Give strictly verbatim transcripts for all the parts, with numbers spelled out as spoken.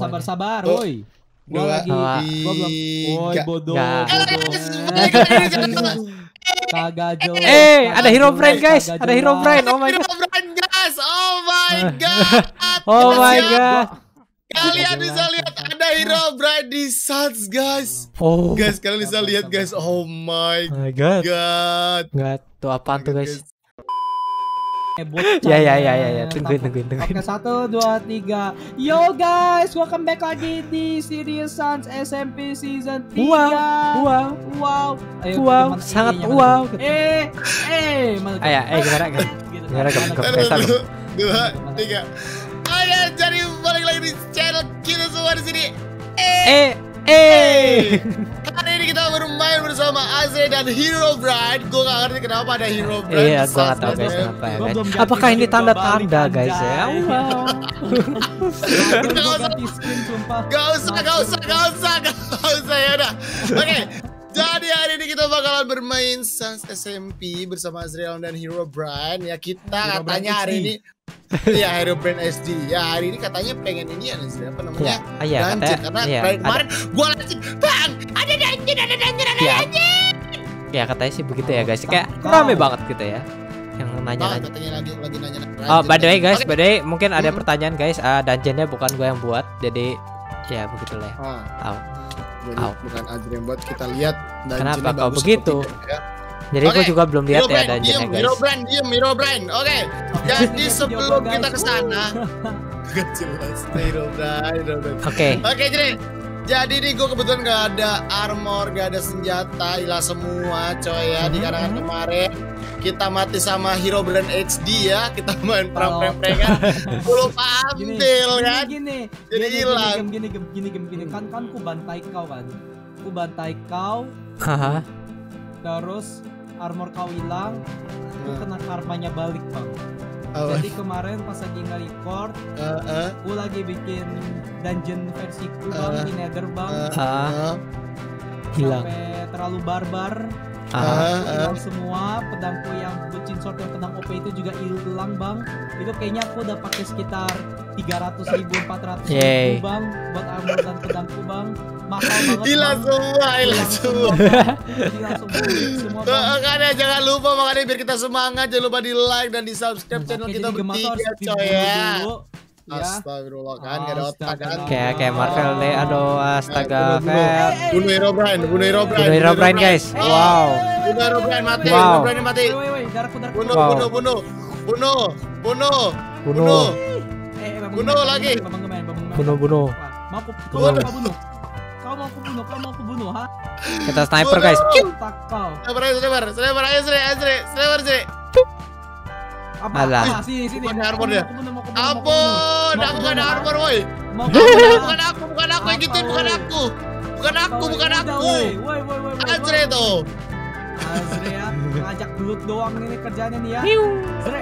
Sabar-sabar, woi. Gua lagi, gua belum. Woi, bodoh. Kagak jauh. Eh, ada Herobrine guys, ada Herobrine. Oh my god. Herobrine guys. Oh my god. Oh my god. Kalian bisa lihat ada Herobrine di Sans guys. Oh. Guys, kalian bisa lihat guys. Oh my god. God. Enggak tuh apaan tuh guys? Eh, ya ya ya ya ya tungguin tungguin tungguin. Oke, satu dua tiga. Yo guys, welcome back lagi di series Sans S M P season tiga. Wow wow wow. Ayo, wow sangat ini, wow. Eh eh. Ayo eh gimana kan? Gimana kan? Satu dua tiga. Ayo jadi balik lagi di channel kita semua di sini. Eh eh. Hari ini kita bermain bersama Azrealon dan Herobrine. Gue gak ngerti kenapa ada Herobrine. Iya, gue gak tau guys kenapa ya guys. Apakah ini tanda-tanda guys ya? Gak usah, gak usah, gak usah, gak usah ya udah. Oke, jadi hari ini kita bakalan bermain Sans S M P bersama Azrealon dan Herobrine. Ya kita katanya hari ini ya Herobrine S D. Ya hari ini katanya pengen ini ya apa namanya? Lanjut karena kemarin gue lanjut bang. Ada anjir, ada anjir, ada anjir. Ya katanya sih begitu ya guys. Kayak rame banget gitu ya. Yang nanya-nanya. Oh by the way guys, by the way mungkin ada pertanyaan guys. Dungeonnya bukan gue yang buat. Jadi ya begitulah ya. Tahu. Bukan Adit yang buat. Kita lihat. Kenapa kau begitu? Jadi gue juga belum lihat ya dungeonnya guys. Herobrine, diem, Herobrine. Oke. Jadi sebelum kita kesana. Oke. Oke jadi. Jadi nih gue kebetulan gak ada armor, gak ada senjata, hilang semua coy ya. Di karangan kemarin kita mati sama Herobrine H D ya. Kita main perang-perang-perangan puluh pantil kan. Gini, jadi hilang. Gini, gini, gini, gini, gini. Kan kan ku bantai kau kan. Ku bantai kau. Haha. Terus armor kau hilang. Ku kena karmanya balik bang. Jadi kemarin pas lagi nge-record, aku lagi bikin dungeon versi ku bang di Nether bang. Hilang. Sampai terlalu barbar. Hilang semua. Pedangku yang bucin sword yang pedang O P itu juga hilang bang. Itu kayaknya aku udah pakai sekitar tiga ratus ribu, empat ratus ribu bang buat armor dan pedangku bang. Hilang semua, hilang semua. Makanya jangan lupa, makanya biar kita semangat, jangan lupa di like dan di subscribe channel kita bertiga coy ya. Astagfirullah kan, gak ada otak kan. Kayak kayak Marvel deh, aduh astaga. Bunuh Herobrine, bunuh Herobrine, bunuh Herobrine guys. Wow. Bunuh Herobrine mati, Herobrine mati. Bunuh, bunuh, bunuh, bunuh, bunuh, bunuh, bunuh lagi. Bunuh, bunuh. Mau aku bunuh. Kamu aku bunuh, kamu aku bunuh, ha? Kita sniper guys. Sniper, sniper, sniper, ayo sri, sri, sniper sri. Apa? Alah. Sini, sini. Ada armor dia. Ampun, aku gak ada armor, woi. Bukan aku, bukan aku yang gituin, bukan aku, bukan aku, bukan aku. Azre tuh. Azre ya, ngajak belut doang ini kerjanya nih ya. Azre.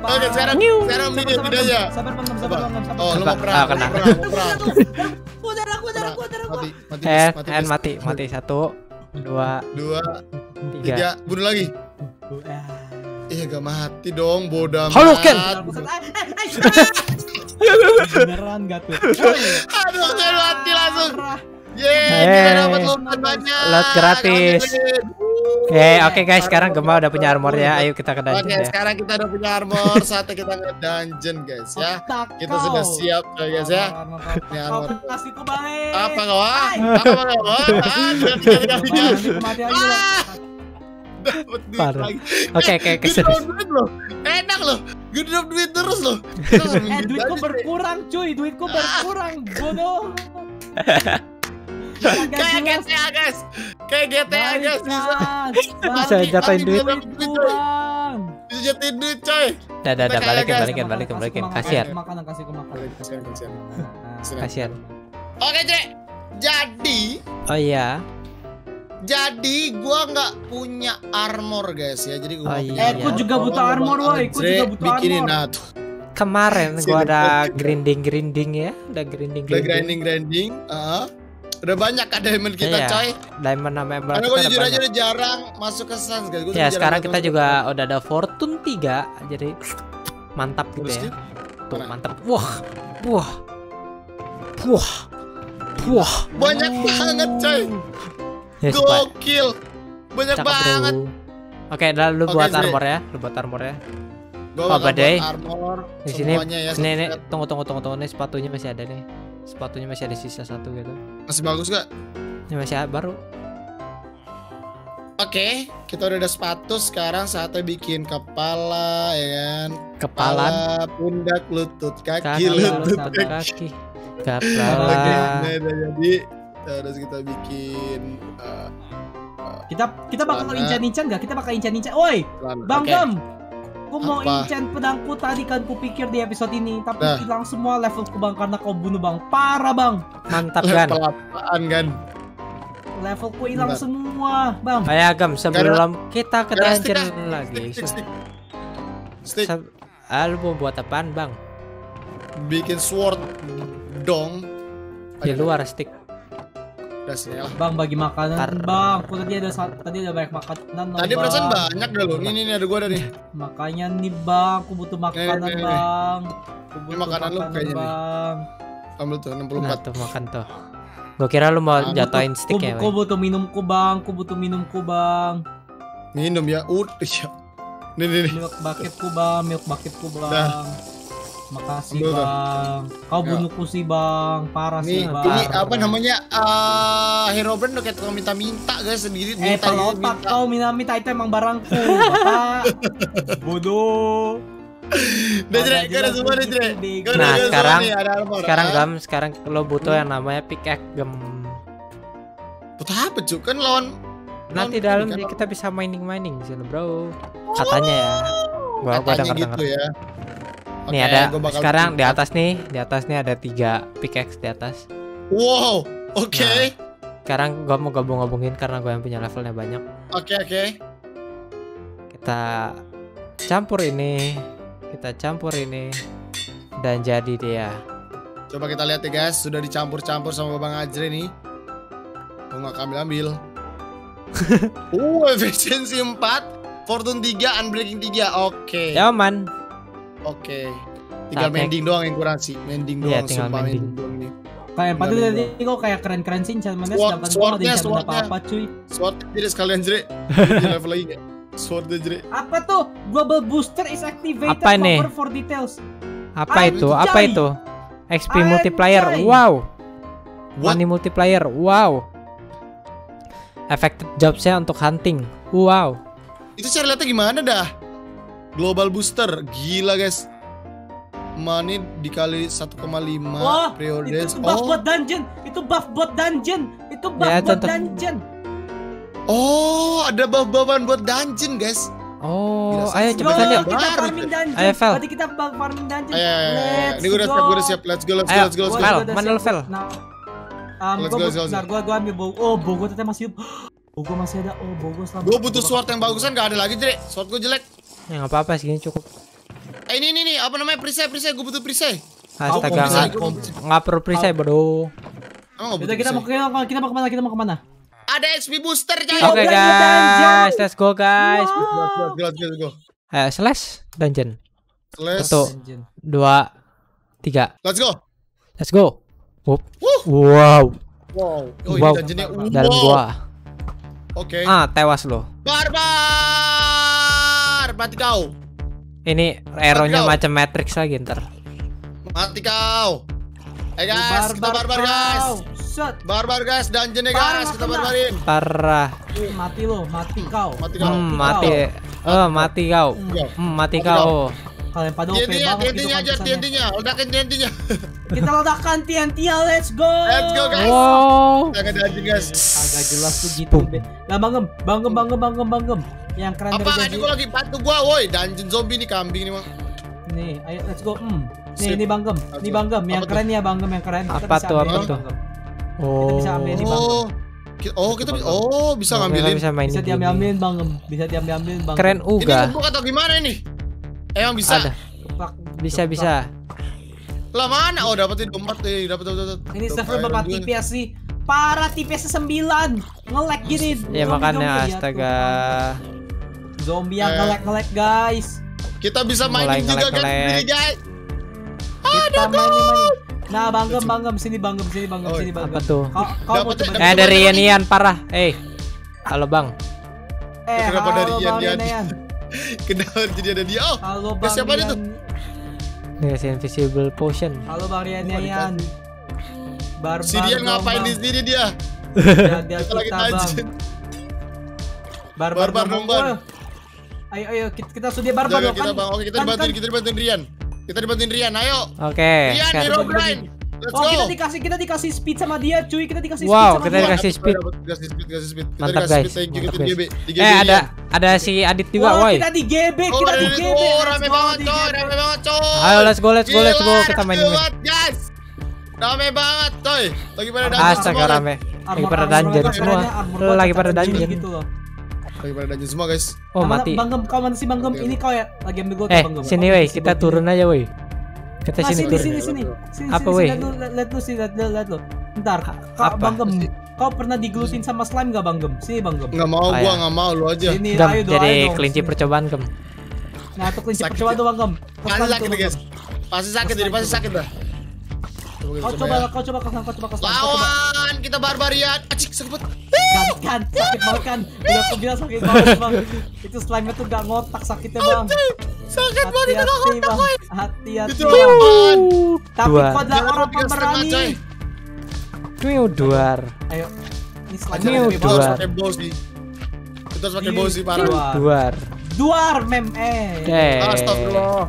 Oke, sekarang, sekarang ini tidak ya. Sabar, sabar, sabar, sabar. Oh, lu mau perang, kena. Mati, mati, eh, mati, mati, mati, mati, satu, dua, dua, tiga, tiga. Bunuh lagi. Iya, eh, gak mati dong, bodoh. Halo, Ken. Beneran gak tuh? Aduh, saya mati langsung. Yeay, kita dapat lompat banyak. Lot gratis. Oke, oke guys, sekarang Gema udah punya armor ya. Ayo kita ke dungeon. Oke, sekarang kita udah punya armor. Saatnya kita ke dungeon guys ya. Kita sudah siap guys ya. Ini armor. Apa kau? Apa kau? Oke, oke, kesini. Enak loh. Gue drop duit terus loh. Eh, duitku berkurang cuy. Duitku berkurang. Bodoh. Kayak G T A guys, kayak G T A guys, bisa jatuhin duit, bisa jatuhin duit coy. Dah dah dah balikin balikin balikin balikin, kasihan. Kasihan. Oke cek, jadi. Oh iya. Jadi gua nggak punya armor guys ya, jadi gua. Eh, gua juga buta armor woi, gua juga buta armor. Kemarin gua ada grinding grinding ya, ada grinding grinding. Ada grinding grinding. Udah banyak kan diamond kita coy. Diamond sama emerald. Karena gue jujur aja udah jarang masuk ke Sans guys. Ya sekarang kita juga udah ada Fortune tiga. Jadi mantap gitu ya. Tuh mantap. Wah. Wah. Wah, wah, banyak oh. banget coy. Yes, gokil, banyak cakep banget. Oke, okay, udah lu okay, buat sih. armor ya, lu buat armor ya. Gua bakal buat armor. Di sini, ya, ini, ini, tunggu, tunggu, tunggu, tunggu, nih sepatunya masih ada nih. Sepatunya masih ada sisa satu gitu. Masih bagus gak? Ini masih baru. Oke, okay, kita udah ada sepatu. Sekarang saatnya bikin kepala, ya kan? Kepala, kepala pundak, lutut, kaki, kaki lutut, kaki. kaki. Kepala. Oke, okay, nah, jadi harus kita bikin. Uh, uh, kita kita bakal incan-incan nggak? Kita bakal incan-incan. Woi, Bang Gem, okay. Gua mau Apa? incan pedangku tadi kan. Kupikir di episode ini, tapi nah. hilang semua levelku Bang karena kau bunuh Bang. Parah Bang. Mantap kan? Apaan kan? Levelku hilang semua, Bang. Kayak Gem sebelum gara, kita ketancer lagi. Stick, stick, stick. Ah, lu mau buat apaan, Bang? Bikin sword dong. Di luar stick. Udah, Bang bagi makanan, Tar Bang. Aku tadi ada tadi ada banyak makanan. Tadi no, perasaan banyak dah lo. Ini nih ada gua ada nih. Makanya nih, Bang, aku butuh makanan, nih, nih, nih. Bang. Aku butuh ini makanan, makanan lu kayaknya bang. nih. Ambil tuh enam puluh empat. Nah, tuh makan tuh. Gue kira lu mau nah, jatohin stick ya. Gue butuh minumku Bang, gue butuh minumku Bang. Minum ya, udah ya. Nih nih nih. Milk bucketku Bang, milk bucketku Bang. Nah. Makasih Ambil, Bang. Kau bunuhku sih Bang, parah nih, sih Bang. Ini apa namanya? Uh, Herobrine udah kayak minta-minta guys sendiri. Eh pelotak kau minta-minta itu emang barangku, Bapak. Bodoh. Udah ada semua deh, nah sekarang sekarang Gem, sekarang lo butuh yang namanya pickaxe Gem. Butuh apa cuy kan lawan nanti dalam kita bisa mining mining sih bro katanya ya. Gua ada gitu ya. Nih ada sekarang di atas nih di atas nih ada tiga pickaxe di atas. Wow oke. Sekarang gua mau gabung-gabungin karena gua yang punya levelnya banyak. Oke oke. Kita campur ini. Kita campur ini dan jadi dia. Coba kita lihat ya guys, sudah dicampur-campur sama Babang Azan nih. Gua nggak ambil-ambil. Uh, efisiensi empat, fortune tiga, unbreaking tiga. Oke. Okay. Yaman. Oke. Okay. Tinggal mending doang yang kurang sih. Mending doang ya, sumpah mending doang nih. Kayak padahal tadi kok kayak keren-keren sih cuman sedangkan gua ada apa-apa cuy. Sword tidak sekalian jre. Di level lagi enggak? Sword jere. Apa tuh? Global booster is activated. Apa ini? For details. Apa I'm itu? Jai. Apa itu? X P I'm multiplier. Jai. Wow. What? Money multiplier. Wow. Effective jobsnya untuk hunting. Wow. Itu cara lihatnya gimana dah? Global booster. Gila guys. Money dikali satu koma lima oh, periode. Itu buff oh. buat dungeon. Itu buff buat dungeon. Itu buff ya, buat tentu. dungeon. Oh, ada buff-buffan buat dungeon, guys. Oh, ayo cepet aja. Ayo, Fel. Tadi kita farming dungeon. Ini gue udah siap, gue udah siap. Let's go, let's go, let's go. Fel, mana lo, Fel? Let's go, let's go. Bentar, gue ambil bow. Oh, bow gue tetep masih... Oh, gue masih ada. Oh, bow gue selama... Gue butuh sword yang bagusan, gak ada lagi, Jere. Sword gue jelek. Ya, gak apa-apa, segini cukup. Eh, ini, ini, ini. Apa namanya? Perisai, perisai. Gue butuh perisai. Astaga, gak perlu perisai, bodoh. Emang gak butuh perisai? Kita mau kemana, kita mau kemana? Ada X P booster guys. Oke okay, guys, let's go guys. Wow. Eh, slash dungeon. Slash satu, dungeon. Dua, tiga. Let's go. Let's go. Wow. Wow. Wow. Oh, wow. Dalam gua. Oke. Okay. Ah, tewas lo. Barbar. Mati kau. Ini arrow-nya macam Matrix lagi ntar. Mati kau. Eh guys, barbar kita barbar kau. guys. Barbar guys, dungeon ya guys, kita barbarin. Parah. Mati lo, mati kau. Mati kau. Mm, mati. Eh, oh, mati kau. Mm, mati kau. Kalian pada oke banget. T N T-nya aja, T N T-nya. Ledakin T N T-nya. Kita ledakin T N T-nya, let's go. Let's go guys. Wow. Agak dungeon guys. Agak jelas tuh gitu. Nah, Bang Gem, Bang Gem, Bang Gem, Bang Gem, Bang Gem. Yang keren dari tadi. Apa gua lagi bantu gua, woi. Dungeon zombie nih kambing nih, Bang. Nih, ayo let's go. Mm. Nih, ini Bang Gem. Nih Bang Gem, yang keren ya Bang Gem, yang keren. Apa tuh? Apa tuh? Oh. Kita bisa oh. Oh, kita bisa oh, bisa oh, ngambilin. Bisa, bisa diambil-ambilin, Bang. Bisa diambil-ambilin, Bang. Keren uga. Ini ngebug atau gimana ini? Emang bisa. Ada. Bisa, bisa. Lah mana? Oh, dapetin dompet, eh, dapat dapat. Ini server berapa T P S sih? Parah T P S sembilan. Nge-lag gini. Ya makanya astaga. Zombie yang nge-lag nge-lag, guys. Kita bisa mainin juga kan, guys. Ada tuh. Nah, Banggem, Banggem sini, Banggem sini, Banggem sini, Banggem. Apa tuh? Kau eh dari Rian Rian parah. Eh. Halo, Bang. Eh, kenapa dari Rian Rian? Kenapa jadi ada dia? Oh. Halo, Bang. Siapa itu? Nih, invisible potion. Halo, Bang Rian Rian. Barbar. Si Rian ngapain di sini dia? Dia lagi tajin. Barbar nomor. Ayo, ayo kita sudah barbar dong. Kita bang, oke kita dibantuin, kita dibantuin Rian. Kita dibantuin Rian, ayo. Oke. Rian, Herobrine. Oh, kita dikasih, kita dikasih speed sama dia, cuy. Kita dikasih speed sama dia. Wow, kita dikasih speed. Dikasih speed, dikasih speed. Mantap guys. Eh, ada ada si Adit juga, woi. Kita di G B, kita di G B. Oh, rame banget, coy. Rame banget, coy. Ayo, let's go, let's go, let's go. Kita main ini. Rame banget, coy. Lagi pada dungeon. Astaga, rame. Lagi pada dungeon semua. Lagi pada dungeon gitu loh. Lagi pada dungeon semua guys. Oh mati. Banggem, kau mana sih Banggem? Ini kau ya lagi ambil gold. Eh sini woi, kita turun aja woi. Kita sini turun. Sini sini sini. Apa woi? Lihat lu sih, lihat lu, lihat lu. Bentar kak Banggem. Kau pernah digelutin sama slime gak Banggem? Sini Banggem. Nggak mau, gua nggak mau, lu aja. Jadi kelinci percobaan Gem. Nah tuh kelinci percobaan tuh Banggem. Pasti sakit guys. Pasti sakit, jadi pasti sakit dah. Kau coba, kau coba kesana, kau coba kesana. Lawan kita barbarian. Acik sebut. Kan, sakit banget kan. Udah aku bilang sakit banget bang. Itu slime-nya tuh gak ngotak sakitnya bang. Sakit banget itu gak ngotak woy. Hati-hati bang. Tapi kau adalah orang pemberani. New duar. Ayo. Ini slime-nya lebih bawah. Kita harus pake bow sih parah. Duar Duar mem eh. Astagfirullah.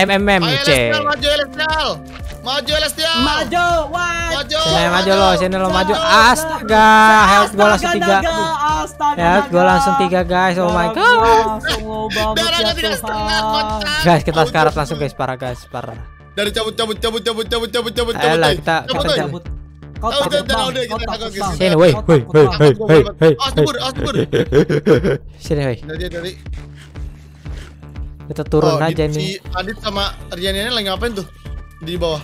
M M M C. Ayo Lesnal maju Lestial. Maju, wah. Maju. Saya maju lo, sini lo maju. Astaga, health gua langsung tiga. Astaga. Health gua langsung tiga guys. Oh my god. Darahnya tidak setengah kotak. Guys, kita sekarat langsung guys, parah guys, parah. Dari cabut cabut cabut cabut cabut cabut cabut. Ayolah kita kita cabut. Kau takut bang, kau takut bang. Sini, woi, woi, woi, woi, woi. Asbur, asbur. Sini, woi. Dari dari. Kita turun aja nih. Adit sama Rian ini lagi ngapain tuh? Di bawah.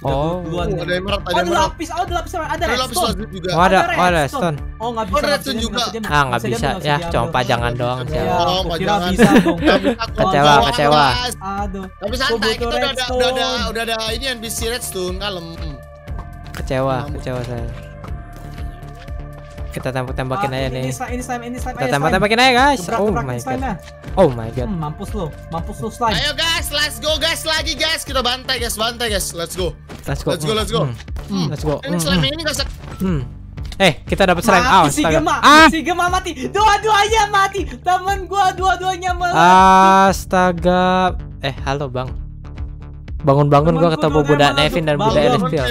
Oh, ada emerald, ada lapis, ada lapis, ada redstone juga. Oh, ada, oh, ada redstone. Oh, enggak bisa. Redstone juga. Ah, enggak bisa. Ya, coba jangan doang. Oh, kira bisa dong. Kecewa, kecewa. Aduh. Tapi santai, kita udah ada udah ada udah ada ini N P C redstone, kalem. Kecewa, kecewa saya. Kita tembak-tembakin aja nih. Ini slime, ini slime. Kita tembak-tembakin aja, guys. Oh my god. Oh my god. Hmm, mampus lo, mampus lo slime. Ayo guys, let's go guys lagi guys. Kita bantai guys, bantai guys. Let's go. Let's go. Let's go, let's go. Hmm. Hmm. Let's go. Ini slime ini enggak usah. Hmm. Eh, kita dapat slime. Awas. Si Gema, si Gema mati. Dua-duanya mati. Temen gua dua-duanya mati. Astaga. Eh, halo, Bang. Bangun-bangun gua ketemu budak Nevin dan budak Elspiel.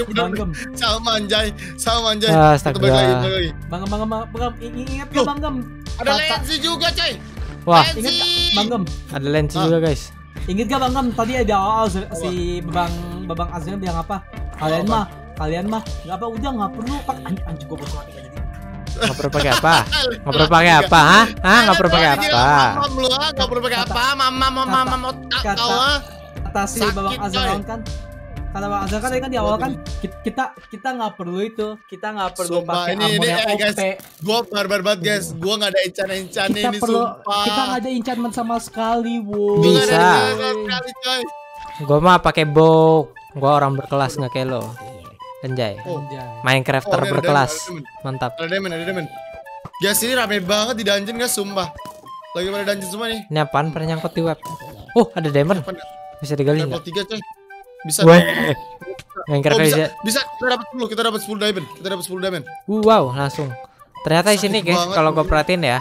Sama anjay, sama anjay. Astaga. Bang, bang, bang. Ingat ya, Bang. Ada Lensi juga, coy. Wah, ingat Banggem. Ada Lensi juga, guys. Ingat gak Banggem tadi ada awal si Babang Babang Azan bilang apa? Kalian mah, kalian mah enggak apa udah enggak perlu pakai anjing gua bos mati tadi. Enggak perlu pakai apa? Enggak perlu pakai apa? Hah? Hah, enggak perlu pakai apa? Mam lu enggak perlu pakai apa? Mama mama mama otak kau ah. Atas si Babang Azan kan. Kata Bang Azan kan tadi kan di awal kan kita kita nggak perlu itu, kita nggak perlu pakai ammo yang O P. Gua barbar banget guys, gua nggak ada incan-incannya ini sumpah. Kita nggak ada incanman sama sekali, wo. Bisa. Gua mah pakai bow, gua orang berkelas nggak kayak lo, anjay. Minecrafter berkelas, mantap. Ada diamond, ada diamond. Guys ini rame banget di dungeon guys, sumpah. Lagi pada dungeon semua nih. Ini apaan? Pernah nyangkut di web. Oh ada diamond, bisa digali nggak? Bisa. Minecraft aja. Bisa. Kita dapat sepuluh, kita dapat sepuluh diamond. Kita dapat sepuluh diamond. Wow, langsung. Ternyata di sini guys, kalau gua perhatiin ya.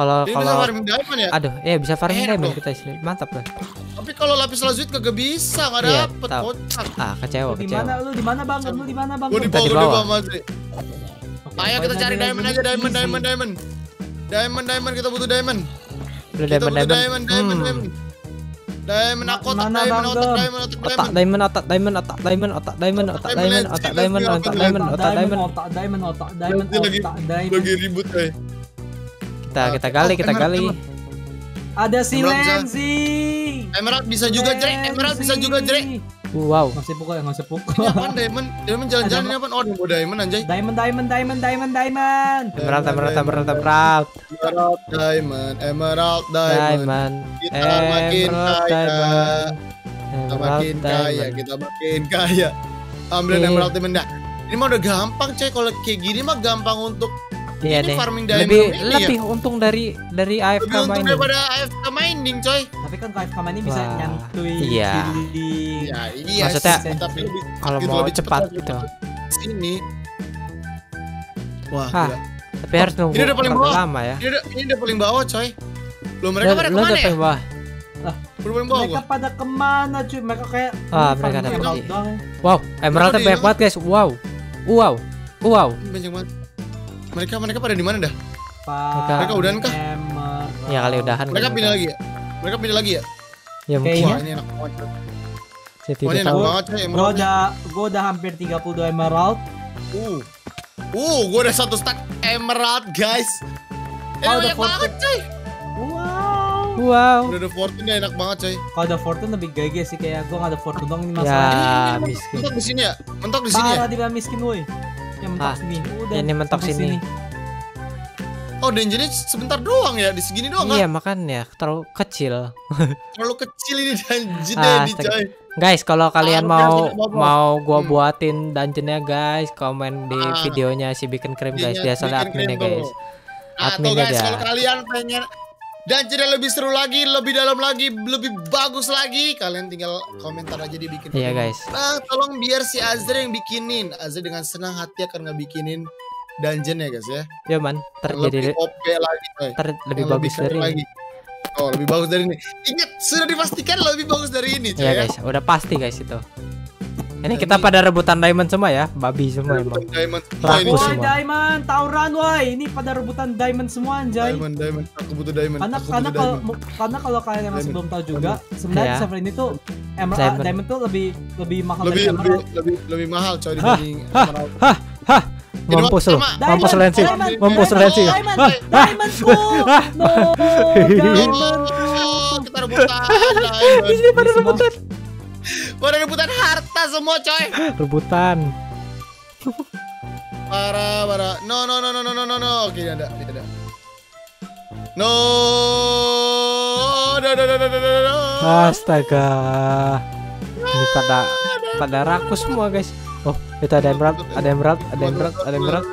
Kalau kalau aduh, ya bisa farming diamond kita di sini. Mantap lah. Tapi kalau lapis lazuli kagak bisa, enggak dapat kocak. Ah, kecewa, kecewa. Di mana lu? Di mana Bang? Lu di mana Bang? Gua di bawah Madri. Ayo kita cari diamond aja, diamond, diamond, diamond. Diamond, diamond, kita butuh diamond. Kita butuh diamond, diamond, diamond. Diamond aku otak, diamond otak, diamond otak, diamond otak, diamond otak, diamond otak, diamond otak, diamond otak, diamond otak, diamond otak, diamond otak, diamond otak, diamond otak, diamond lagi ribut eh. Kita kita gali, kita gali. Ada si Lensi. Emerald bisa juga jerek, emerald bisa juga jerek. Wow. Masih pukul ya, masih pukul. Apaan diamond? Diamond jalan-jalan ini apaan? Oh, diamond diamond anjay. Diamond diamond diamond diamond diamond. Emerald emerald emerald emerald. Emerald diamond emerald diamond. Kita makin kaya. Kita makin kaya, kita makin kaya. Ambil emerald diamond dah. Ini mah udah gampang coy, kalau kayak gini mah gampang untuk iya ini deh. Farming diamond lebih, ini lebih ya? Untung dari dari A F K lebih mining daripada A F K mining coy. Tapi kan A F K mining bisa nyantui iya. Di ya, iya maksudnya sih, tapi kalau mau lebih cepat, cepat gitu sini. Wah ha, tapi oh, harus nunggu ini udah paling bawah lama ya. Ini udah, ini udah paling bawah coy. Loh mereka pada kemana ya? Lah, mereka gua. Pada kemana cuy? Mereka kayak ah, mereka ada emerald. Wow, emeraldnya banyak banget guys. Wow, wow, wow. Banyak banget. Mereka mereka pada di mana dah? Mereka, mereka udahan kah? Emerald. Ya kali udahan. Mereka pindah lagi ya? Mereka pindah lagi ya? Ya mungkin. Wah, ini enak banget. Wah, ini enak banget coy. Bro, udah, gua udah hampir tiga puluh dua emerald. Uh, uh, gua udah satu stack emerald guys. Eh, oh, banyak banget coy. Wow. Wow. Udah ada fortune ya, enak banget coy. Kalau ada fortune lebih gage sih, kayak gua enggak ada fortune dong ini masalahnya. Ya, ini miskin. Mentok di sini ya? Mentok di sini ya? Parah tiba miskin woi. Yang mentok ah, sini. Udah. Yang mentok sini. sini. Oh, dangernya sebentar doang ya, di segini doang kan? Iya, makanya terlalu kecil. Terlalu kecil ini dungeon-nya di coy. Guys, kalau kalian mau mau gua buatin dungeonnya guys, komen di videonya si Bikin Krim guys, biasalah adminnya guys. Adminnya guys, kalau kalian pengen dan jadi lebih seru lagi, lebih dalam lagi, lebih bagus lagi, kalian tinggal komentar aja di Bikin. Iya guys. Nah, tolong biar si Azra yang bikinin. Azra dengan senang hati akan ngebikinin dungeon ya guys ya. Iya man. Terjadi lebih O P lagi. Ter lebih bagus dari ini. Oh lebih bagus dari ini. Ingat sudah dipastikan lebih bagus dari ini. Iya guys. Udah pasti guys itu. Ini kita pada rebutan diamond semua ya, babi semua emang. Rakus semua. Diamond, tawuran woi. Ini pada rebutan diamond semua anjay. Diamond, diamond. Aku butuh diamond. Karena karena kalau karena kalau kalian masih belum tahu juga, sebenarnya server ini tuh emerald diamond tuh lebih lebih mahal dari emerald. Lebih lebih mahal coy dibanding emerald. Hah, hah. Mampus lu. Mampus Lensi. Mampus Lensi. Diamond, diamond. No. Kita rebutan. Ini pada rebutan. Pada rebutan harta semua coy. Rebutan. Parah, parah. No, no, no, no, no, no, no. Oke, ada, ada. No. No, no, no, no, no. Astaga. Ini pada pada rakus semua, guys. Oh, itu ada emerald, ada emerald, ada emerald, ada emerald.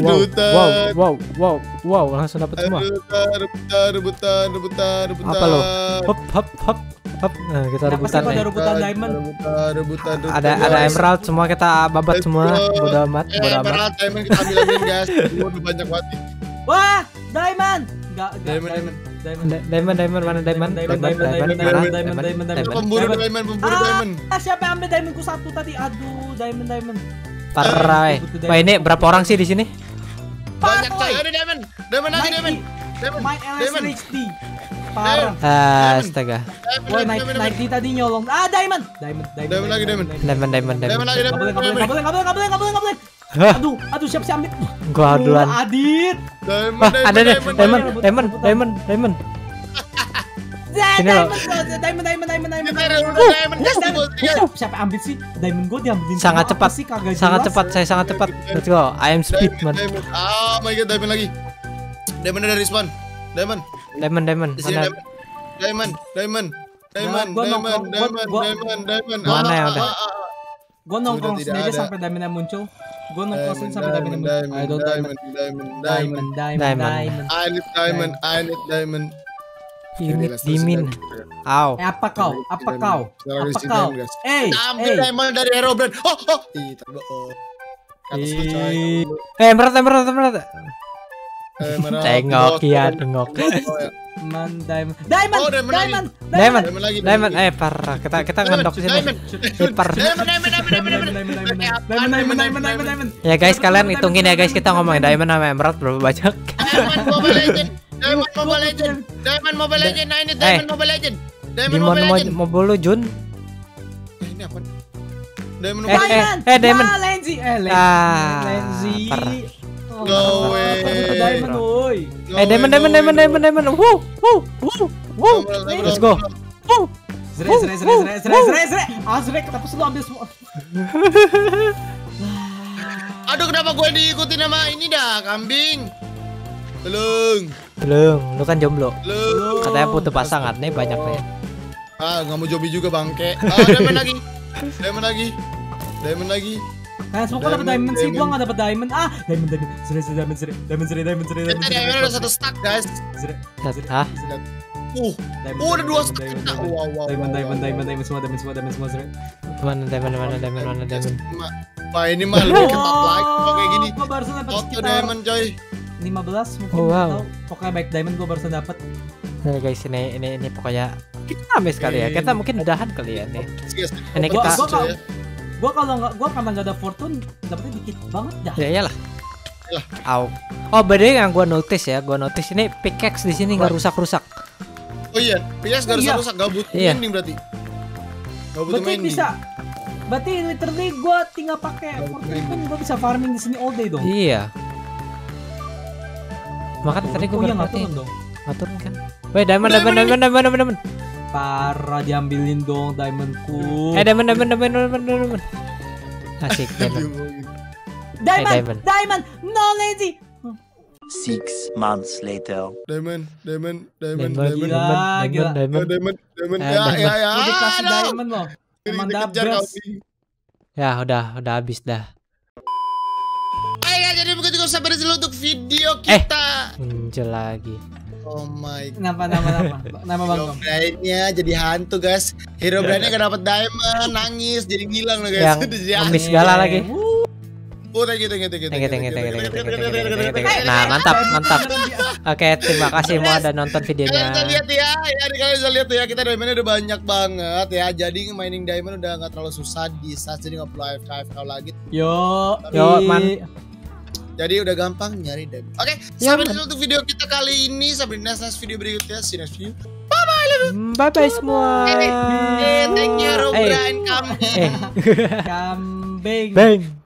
Wow, wow, wow, wow, wow, langsung dapat semua. Rebutan, rebutan, rebutan, rebutan. Apa lo? Hop, hop, hop. Hop, nah, kita nah, rebutan nih. Ada rebutan diamond. Rebutan, rebutan, rebutan, ada guys. Ada emerald semua, kita babat semua. Bodo amat, bodo amat. Emerald diamond kita ambil aja guys. Udah banyak banget. Wah, diamond. Enggak, diamond. Diamond, diamond, diamond, mana diamond? Diamond, diamond, diamond, diamond, diamond. Pemburu diamond, pemburu diamond. Ah, siapa yang ambil diamondku satu tadi? Aduh, diamond, diamond. Parah. Wah, ini berapa orang sih di sini? Banyak coy. Ada diamond. Diamond lagi, diamond. Diamond. Parah. Astaga. Woi, Nike tadi nyolong. Ah, diamond. Diamond, diamond lagi, diamond. Diamond, diamond, diamond. Enggak boleh, enggak boleh, enggak boleh, enggak boleh, enggak boleh. Aduh, aduh siap-siap ambil. Gua duluan. Adit. Diamond, diamond, diamond, diamond, diamond, diamond. Diamond, diamond, diamond, diamond, diamond. Siapa ambil sih? Diamond gua diambilin. Sangat cepat sih, kagak jelas. Sangat cepat, saya sangat cepat. Let's go. I am speed man. Oh my god, diamond lagi. Diamond dari spawn. Diamond. Diamond, diamond, mana? Diamond, diamond, diamond, diamond, diamond, diamond, diamond. Mana ya udah? Gua nongkrong sendiri sampai diamondnya muncul. Gua nongkrongin sampai diamondnya muncul. I don't diamond, diamond, diamond, diamond. I need diamond, I need diamond. Ini dimin. Aw. Eh apa kau? Apa kau? Apa kau? Eh, ambil diamond dari Herobrine. Oh, oh. Ih, terbohong. Eh, emerald, emerald, emerald. Tengok ya, tengok. Diamond, diamond, diamond, diamond, diamond. Eh, parah. Kita kita ngendok sini. Super. Ya guys, kalian hitungin ya guys. Kita ngomongin diamond sama emerald berapa banyak? Diamond Mobile Legend, diamond Mobile Legend, diamond Mobile Legend, ini diamond Mobile Legend, diamond Mobile Legend. Dimon Mobile Legend. Ini apa? Diamond. Eh, diamond. Lensi, eh, Lensi. No way. Diamond, woi. Eh, diamond, diamond, diamond, diamond, diamond. Woo, woo, woo, woo. Let's go. Woo. Zre, zre, zre, zre, zre, zre, zre. Azre, kenapa selalu ambil semua? Aduh, kenapa gue diikuti nama ini dah, kambing? Belum. Belum, lu kan jomblo. Belum. Katanya butuh pasangan, nih banyak nih. Ah, nggak mau zombie juga bangke. Ah, diamond lagi. Diamond lagi. Diamond lagi. Nah, semoga dapat diamond sih, gua nggak dapat diamond. Ah, diamond diamond. Seri seri diamond seri. Diamond seri diamond seri. Kita diamond udah satu stack, guys. Seri. Hah? Uh, oh, ada dua stack. Wow, wow. Diamond diamond diamond diamond semua diamond semua diamond semua seri. Mana diamond mana diamond mana diamond. Wah, ini mah lebih ketat lagi pakai gini. Gua baru dapat diamond, coy. lima belas mungkin atau pokoknya baik diamond gua baru dapat. Nah guys, ini ini ini pokoknya kita amis kali ya. Kita mungkin udahan kali ya nih. Ini kita. Gua kalau nggak, gua kapan nggak ada fortune, dapetnya dikit banget dah. Ya iyalah. Au. Oh bedanya yang gua notice ya, gua notice ini pickaxe di sini nggak rusak-rusak. Oh iya, pickaxe nggak rusak-rusak, nggak butuh mending berarti. Nggak butuh mending. Berarti bisa. Berarti literally gua tinggal pakai fortune pun gua bisa farming di sini all day dong. Iya. Makanya tadi gua bilang ngaturun dong. Ngaturun kan. Weh, diamond, diamond, diamond, diamond, diamond. Parah, diambilin dong diamondku. Eh diamond diamond diamond diamond diamond. Asik diamond. Diamond, eh, diamond. Diamond. No Lensi. Six months later. Diamond diamond diamond diamond diamond diamond diamond diamond. Ya ya ya. Udah kasih diamond loh. Emang dapat. Ya udah udah habis dah. Ayo jadi begitu sabar dulu untuk video kita. Muncul lagi. Oh my god. Nama nama nama. Nama Bang Tom. Herobrine-nya jadi hantu, guys. Herobrine-nya enggak dapat diamond, nangis jadi ngilang loh, guys. Ngemis segala lagi. Oh, thank you, thank you, thank you. Nah, mantap, mantap. Oke, terima kasih semua udah nonton videonya. Kalian lihat ya, ya kalian bisa lihat ya, kita diamond-nya udah banyak banget ya. Jadi mining diamond udah enggak terlalu susah di S A S, jadi enggak perlu A F K lagi. Yo, yo man. Jadi udah gampang nyari dan. Oke, sampai di sini untuk video kita kali ini. Sampai di next video berikutnya. See you next video. Bye bye, bye bye semua. Thank you Herobrine kami. Kambing.